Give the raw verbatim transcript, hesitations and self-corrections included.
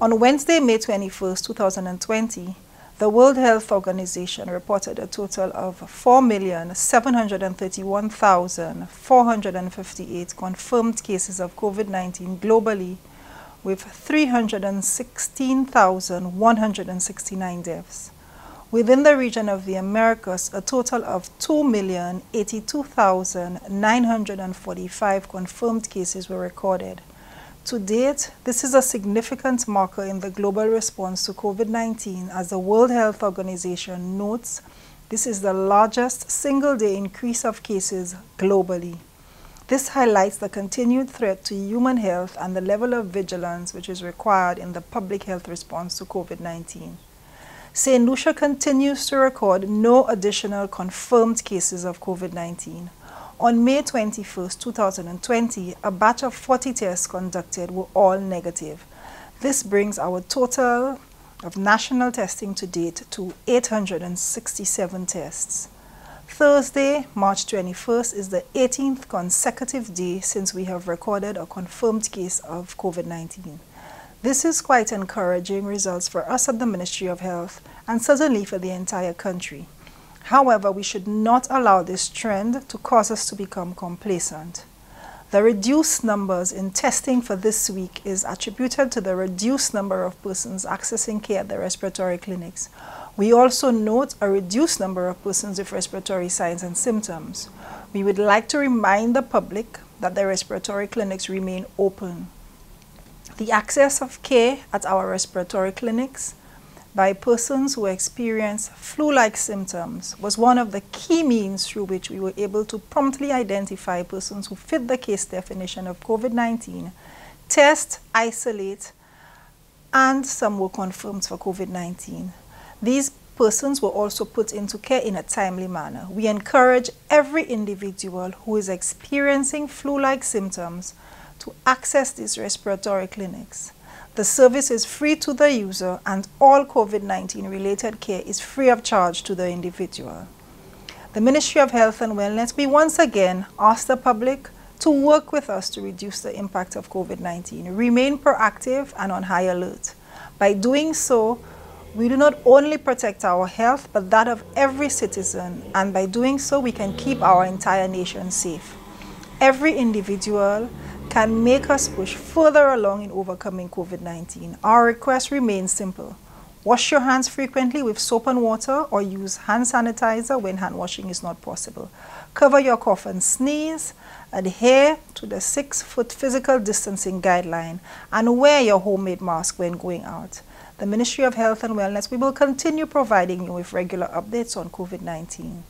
On Wednesday, May twenty-first, two thousand twenty, the World Health Organization reported a total of four million seven hundred thirty-one thousand four hundred fifty-eight confirmed cases of COVID nineteen globally, with three hundred sixteen thousand one hundred sixty-nine deaths. Within the region of the Americas, a total of two million eighty-two thousand nine hundred forty-five confirmed cases were recorded. To date, this is a significant marker in the global response to COVID nineteen. As the World Health Organization notes, this is the largest single-day increase of cases globally. This highlights the continued threat to human health and the level of vigilance which is required in the public health response to COVID nineteen. Saint Lucia continues to record no additional confirmed cases of COVID nineteen. On May twenty-first, two thousand twenty, a batch of forty tests conducted were all negative. This brings our total of national testing to date to eight hundred sixty-seven tests. Thursday, March twenty-first, is the eighteenth consecutive day since we have recorded a confirmed case of COVID nineteen. This is quite encouraging results for us at the Ministry of Health and certainly for the entire country. However, we should not allow this trend to cause us to become complacent. The reduced numbers in testing for this week is attributed to the reduced number of persons accessing care at the respiratory clinics. We also note a reduced number of persons with respiratory signs and symptoms. We would like to remind the public that the respiratory clinics remain open. The access of care at our respiratory clinics by persons who experienced flu-like symptoms was one of the key means through which we were able to promptly identify persons who fit the case definition of COVID nineteen, test, isolate, and some were confirmed for COVID nineteen. These persons were also put into care in a timely manner. We encourage every individual who is experiencing flu-like symptoms to access these respiratory clinics. The service is free to the user, and all COVID nineteen related care is free of charge to the individual. The Ministry of Health and Wellness, we once again ask the public to work with us to reduce the impact of COVID nineteen. Remain proactive and on high alert. By doing so, we do not only protect our health, but that of every citizen, and by doing so, we can keep our entire nation safe. Every individual can make us push further along in overcoming COVID nineteen. Our request remains simple. Wash your hands frequently with soap and water, or use hand sanitizer when hand washing is not possible. Cover your cough and sneeze, adhere to the six-foot physical distancing guideline, and wear your homemade mask when going out. The Ministry of Health and Wellness, we will continue providing you with regular updates on COVID nineteen.